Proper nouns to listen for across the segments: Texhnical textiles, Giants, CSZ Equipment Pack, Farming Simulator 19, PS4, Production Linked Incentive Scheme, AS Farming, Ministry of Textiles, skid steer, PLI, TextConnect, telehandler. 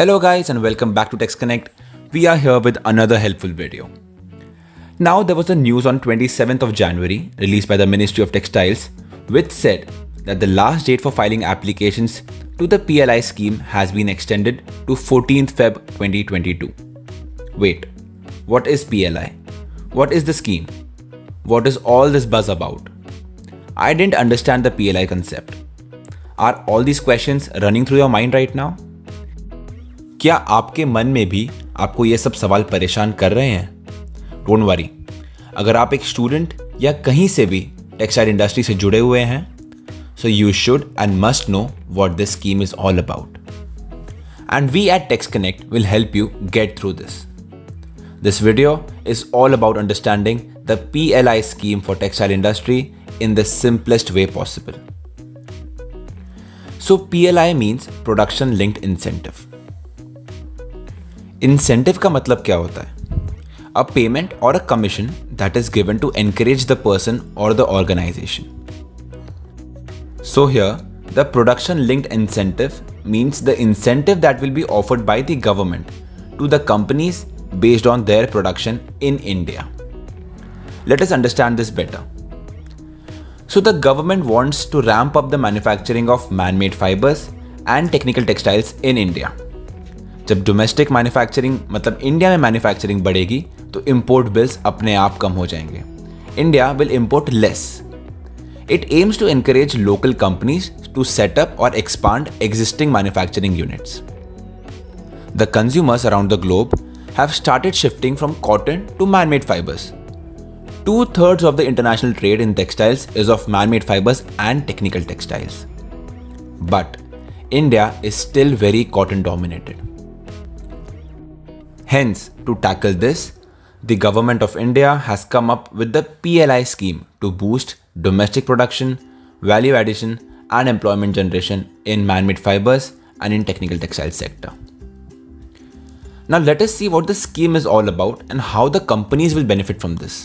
Hello guys and welcome back to TextConnect. We are here with another helpful video. Now there was a news on 27th of January released by the Ministry of Textiles which said that the last date for filing applications to the PLI scheme has been extended to 14th Feb 2022. Wait, what is PLI? What is the scheme? What is all this buzz about? I didn't understand the PLI concept. Are all these questions running through your mind right now? क्या आपके मन में भी आपको ये सब सवाल परेशान कर रहे हैं? डोंट वरी, अगर आप एक स्टूडेंट या कहीं से भी टेक्सटाइल इंडस्ट्री से जुड़े हुए हैं so you should and must know what this scheme is all about and we at TextConnect will help you get through this. This video is all about understanding the PLI scheme for textile industry in the simplest way possible. So PLI means production linked incentive. Incentive का मतलब क्या होता है? A payment और a commission that is given to encourage the person और the organisation. So here the production linked incentive means the incentive that will be offered by the government to the companies based on their production in India. Let us understand this better. So the government wants to ramp up the manufacturing of man made fibres and technical textiles in India. जब domestic manufacturing मतलब India में manufacturing बढ़ेगी तो import bills अपने आप कम हो जाएंगे. India will import less. It aims to encourage local companies to set up और expand existing manufacturing units. The consumers around the globe have started shifting from cotton to man made fibres. 2/3 of the international trade in textiles is of man made fibres and technical textiles. But India is still very cotton dominated. Hence, to tackle this, the government of India has come up with the PLI scheme to boost domestic production, value addition and employment generation in man-made fibers and in technical textile sector. Now let us see what the scheme is all about and how the companies will benefit from this.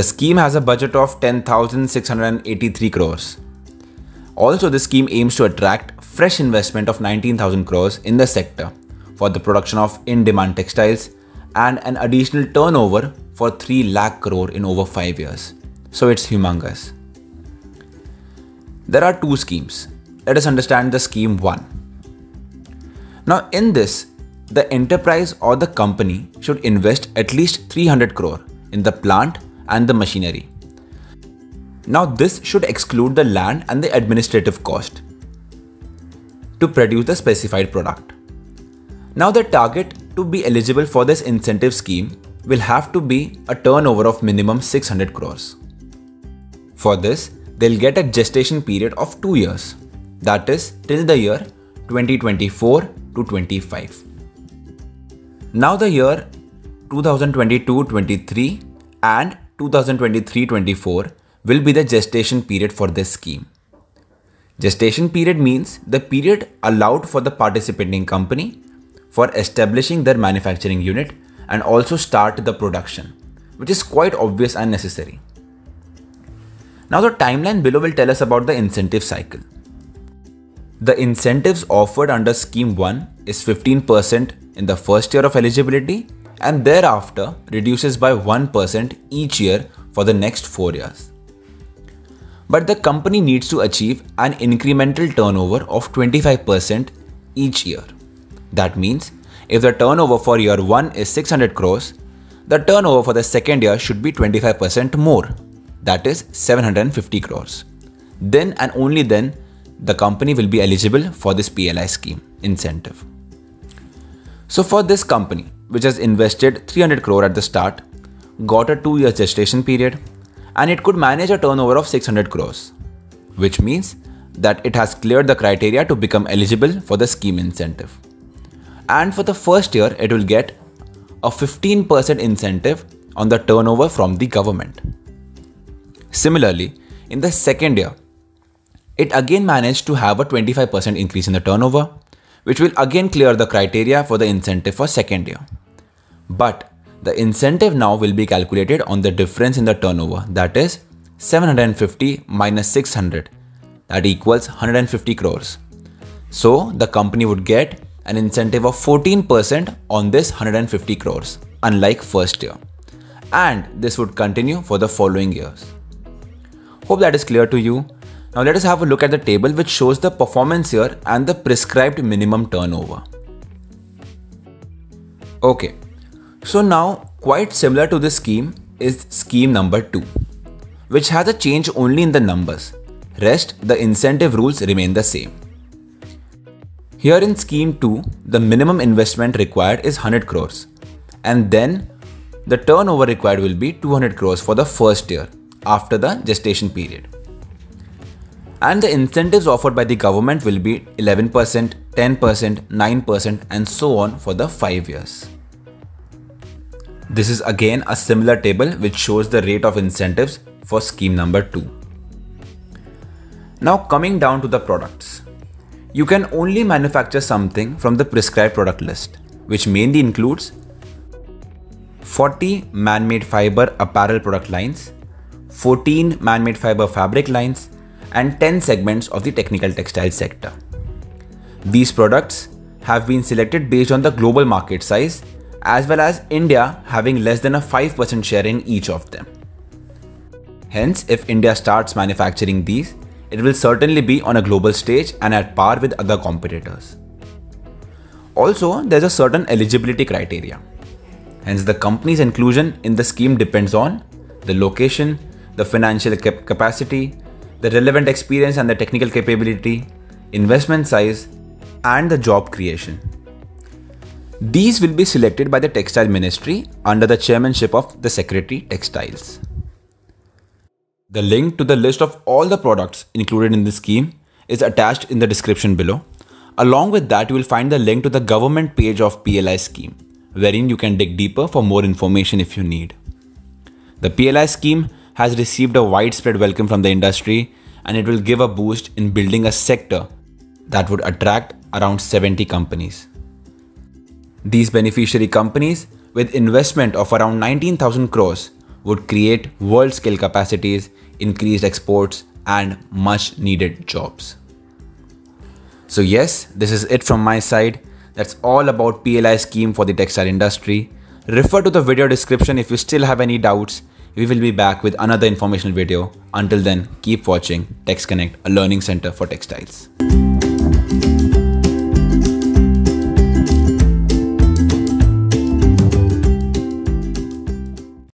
The scheme has a budget of 10,683 crores. Also, the scheme aims to attract fresh investment of 19,000 crores in the sector for the production of in-demand textiles and an additional turnover for 3 lakh crore in over 5 years. So it's humongous. There are two schemes. Let us understand the scheme 1. Now in this, the enterprise or the company should invest at least 300 crore in the plant and the machinery. Now this should exclude the land and the administrative cost to produce the specified product. Now the target to be eligible for this incentive scheme will have to be a turnover of minimum 600 crores. For this, they'll get a gestation period of 2 years, that is till the year 2024 to 25. Now the year 2022-23 and 2023-24 will be the gestation period for this scheme. Gestation period means the period allowed for the participating company for establishing their manufacturing unit and also start the production, which is quite obvious and necessary. Now the timeline below will tell us about the incentive cycle. The incentives offered under Scheme 1 is 15% in the first year of eligibility and thereafter reduces by 1% each year for the next 4 years. But the company needs to achieve an incremental turnover of 25% each year. That means if the turnover for year 1 is 600 crores, the turnover for the second year should be 25% more, that is 750 crores. Then and only then the company will be eligible for this PLI scheme incentive. So for this company which has invested 300 crore at the start, got a 2-year gestation period and it could manage a turnover of 600 crores, which means that it has cleared the criteria to become eligible for the scheme incentive. And for the first year, it will get a 15% incentive on the turnover from the government. Similarly, in the second year, it again managed to have a 25% increase in the turnover, which will again clear the criteria for the incentive for second year. But the incentive now will be calculated on the difference in the turnover, that is 750 minus 600, that equals 150 crores. So the company would get an incentive of 14% on this 150 crores, unlike first year. And this would continue for the following years. Hope that is clear to you. Now let us have a look at the table which shows the performance year and the prescribed minimum turnover. Okay, so now quite similar to this scheme is scheme number 2, which has a change only in the numbers. Rest, the incentive rules remain the same. Here in scheme 2, the minimum investment required is 100 crores and then the turnover required will be 200 crores for the first year after the gestation period. And the incentives offered by the government will be 11%, 10%, 9% and so on for the 5 years. This is again a similar table which shows the rate of incentives for scheme number 2. Now coming down to the products. You can only manufacture something from the prescribed product list, which mainly includes 40 man-made fiber apparel product lines, 14 man-made fiber fabric lines and 10 segments of the technical textile sector. These products have been selected based on the global market size as well as India having less than a 5% share in each of them. Hence, if India starts manufacturing these, it will certainly be on a global stage and at par with other competitors. Also, there's a certain eligibility criteria. Hence, the company's inclusion in the scheme depends on the location, the financial capacity, the relevant experience and the technical capability, investment size, and the job creation. These will be selected by the Textile Ministry under the chairmanship of the Secretary Textiles. The link to the list of all the products included in this scheme is attached in the description below. Along with that, you will find the link to the government page of PLI scheme, wherein you can dig deeper for more information if you need. The PLI scheme has received a widespread welcome from the industry and it will give a boost in building a sector that would attract around 70 companies. These beneficiary companies with investment of around 19,000 crores would create world-scale capacities, increased exports and much needed jobs. So yes, this is it from my side. That's all about PLI scheme for the textile industry. Refer to the video description if you still have any doubts. We will be back with another informational video. Until then, keep watching TextConnect, a learning center for textiles.